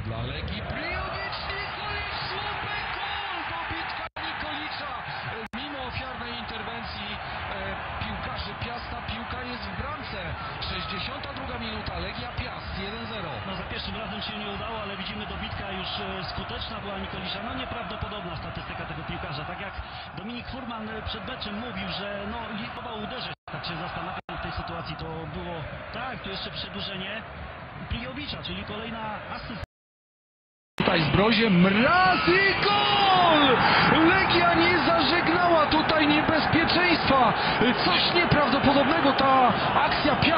dla Legii. Pijowicz, Nikolicz, słupek, gol! Pobitka Nikolicza. Mimo ofiarnej interwencji piłkarzy Piasta, piłka jest w bramce. 62 minuta, Legia Piast 1-0. No, za pierwszym razem się nie udało, ale widzimy, dobitka już skuteczna była Nikolicza. No, nieprawdopodobna statystyka tego piłkarza. Tak jak Dominik Furman przed meczem mówił, że no, lichował uderzyć. Tak się zastanawiam w tej sytuacji. To było, tak, tu jeszcze przedłużenie Pijowicza, czyli kolejna asysta. Tutaj Zbrozie, mraz i gol! Legia nie zażegnała tutaj niebezpieczeństwa. Coś nieprawdopodobnego ta akcja Piasta.